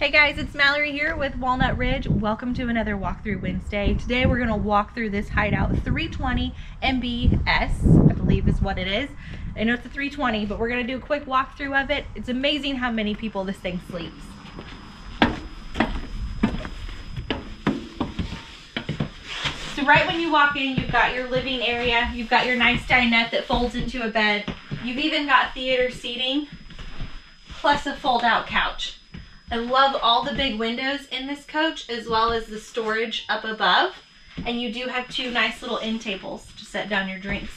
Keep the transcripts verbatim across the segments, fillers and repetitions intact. Hey guys, it's Mallory here with Walnut Ridge. Welcome to another Walkthrough Wednesday. Today we're going to walk through this Hideout three twenty M B S, I believe is what it is. I know it's a three twenty, but we're going to do a quick walkthrough of it. It's amazing how many people this thing sleeps. So right when you walk in, you've got your living area, you've got your nice dinette that folds into a bed, you've even got theater seating, plus a fold-out couch. I love all the big windows in this coach, as well as the storage up above. And you do have two nice little end tables to set down your drinks.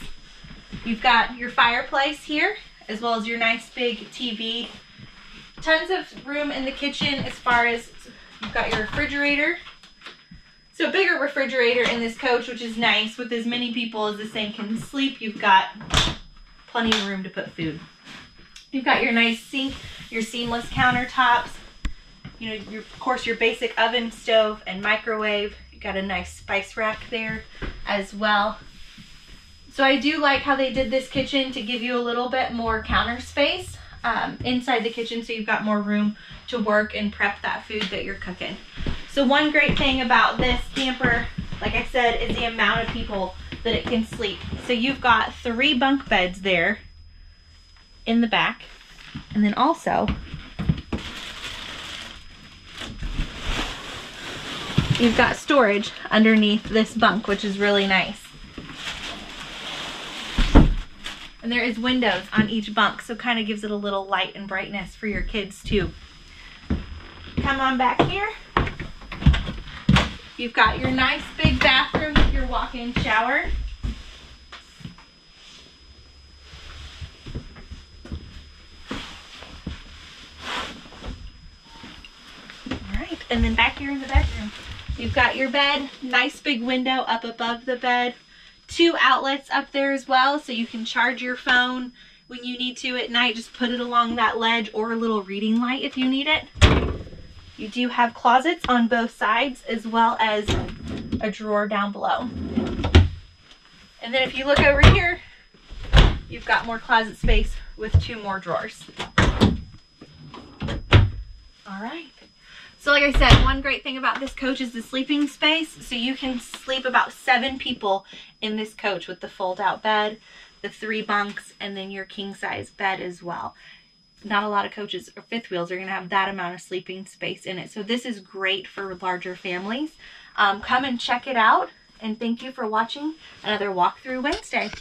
You've got your fireplace here, as well as your nice big T V. Tons of room in the kitchen as far as you've got your refrigerator. So a bigger refrigerator in this coach, which is nice. With as many people as this thing can sleep, you've got plenty of room to put food. You've got your nice sink, your seamless countertops. You know, your, of course, your basic oven, stove, and microwave. You got a nice spice rack there as well. So I do like how they did this kitchen to give you a little bit more counter space um, inside the kitchen, so you've got more room to work and prep that food that you're cooking. So one great thing about this camper, like I said, is the amount of people that it can sleep. So you've got three bunk beds there in the back, and then also you've got storage underneath this bunk, which is really nice. And there is windows on each bunk, so kind of gives it a little light and brightness for your kids too. Come on back here. You've got your nice big bathroom with your walk-in shower. All right, and then back here in the bedroom. You've got your bed, nice big window up above the bed, two outlets up there as well, so you can charge your phone when you need to at night. Just put it along that ledge, or a little reading light if you need it. You do have closets on both sides, as well as a drawer down below. And then if you look over here, you've got more closet space with two more drawers. All right. So like I said, one great thing about this coach is the sleeping space. So you can sleep about seven people in this coach with the fold-out bed, the three bunks, and then your king-size bed as well. Not a lot of coaches or fifth wheels are going to have that amount of sleeping space in it. So this is great for larger families. Um, come and check it out. And thank you for watching another Walkthrough Wednesday.